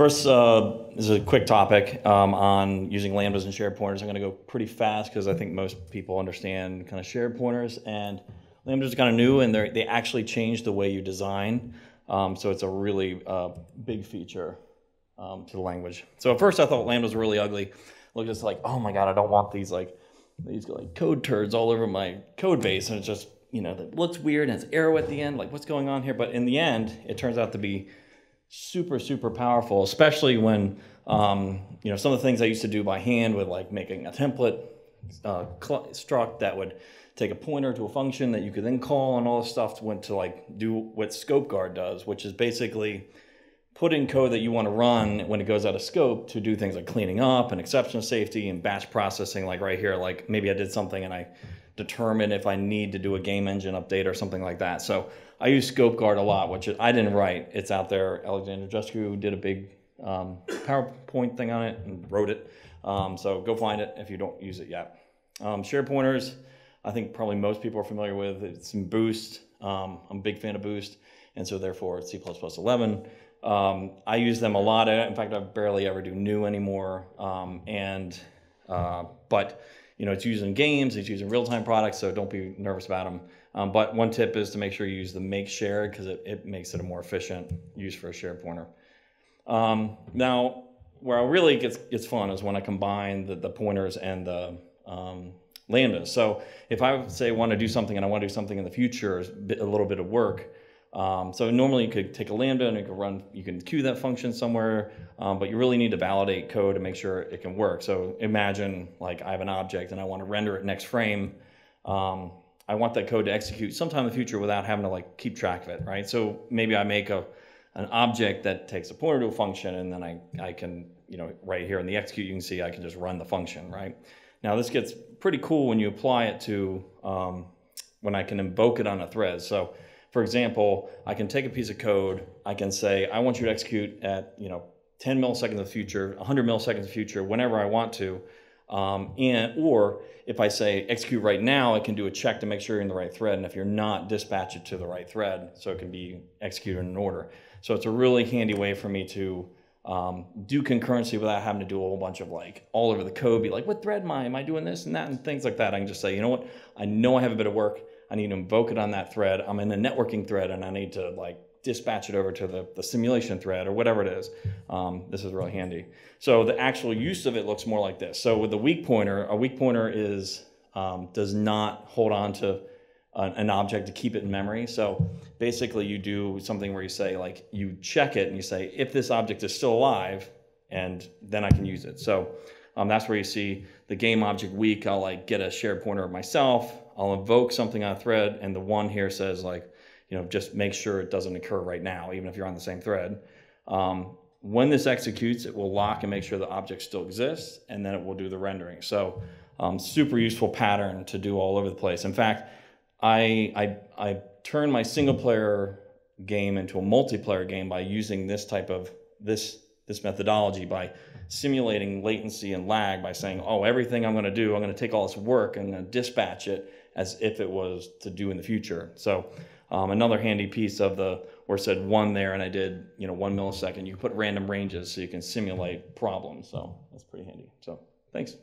First is a quick topic on using lambdas and shared pointers. I'm going to go pretty fast because I think most people understand kind of shared pointers, and lambdas are kind of new, and they actually change the way you design. So it's a really big feature to the language. So at first I thought lambdas were really ugly. Looked at like, oh my god, I don't want these code turds all over my code base, and it's just, you know, that looks weird and it's arrow at the end, like what's going on here? But in the end, it turns out to be super, super powerful, especially when, you know, some of the things I used to do by hand with like making a template struct that would take a pointer to a function that you could then call and all this stuff went to like do what ScopeGuard does, which is basically put in code that you want to run when it goes out of scope to do things like cleaning up and exception safety and batch processing, like right here, like maybe I did something and I determine if I need to do a game engine update or something like that. So I use ScopeGuard a lot, which I didn't write. It's out there. Alexander Jescu did a big PowerPoint thing on it and wrote it. So go find it if you don't use it yet. Shared pointers, I think probably most people are familiar with. It's in Boost. I'm a big fan of Boost, and so therefore it's C++11. I use them a lot. In fact, I barely ever do new anymore. But you know, it's used in games, it's used in real-time products, so don't be nervous about them. But one tip is to make sure you use the make shared because it makes it a more efficient use for a shared pointer. Now, where it really gets fun is when I combine the pointers and the lambdas. So if I say I want to do something and I want to do something in the future, it's a little bit of work. So normally you could take a lambda and you can queue that function somewhere, but you really need to validate code to make sure it can work. So imagine like I have an object and I want to render it next frame. I want that code to execute sometime in the future without having to like keep track of it, right? So maybe I make an object that takes a pointer to a function, and then I can, you know, right here in the execute, you can see I can just run the function, right? Now this gets pretty cool when you apply it to, when I can invoke it on a thread. So for example, I can take a piece of code, I can say, I want you to execute at, you know, 10 milliseconds in the future, 100 milliseconds in the future, whenever I want to. Or if I say execute right now, I can do a check to make sure you're in the right thread. And if you're not, dispatch it to the right thread so it can be executed in order. So it's a really handy way for me to do concurrency without having to do a whole bunch of like all over the code, be like, what thread am I? Am I doing this and that and things like that? I can just say, you know what? I know I have a bit of work. I need to invoke it on that thread. I'm in the networking thread and I need to like dispatch it over to the simulation thread or whatever it is. This is really handy. So the actual use of it looks more like this. So with the weak pointer, a weak pointer is does not hold on to an object to keep it in memory. So basically you do something where you say like you check it and you say if this object is still alive, and then I can use it. So that's where you see the game object weak. I'll like get a shared pointer of myself. I'll invoke something on a thread, and the one here says like, you know, just make sure it doesn't occur right now, even if you're on the same thread. When this executes, it will lock and make sure the object still exists, and then it will do the rendering. So super useful pattern to do all over the place. In fact, I turned my single player game into a multiplayer game by using this type of this methodology by simulating latency and lag by saying, oh, everything I'm going to do, I'm going to take all this work and I'm going to dispatch it as if it was to do in the future. So another handy piece of the, where it said 1 there and I did, you know, 1 millisecond, you put random ranges so you can simulate problems. So that's pretty handy. So thanks.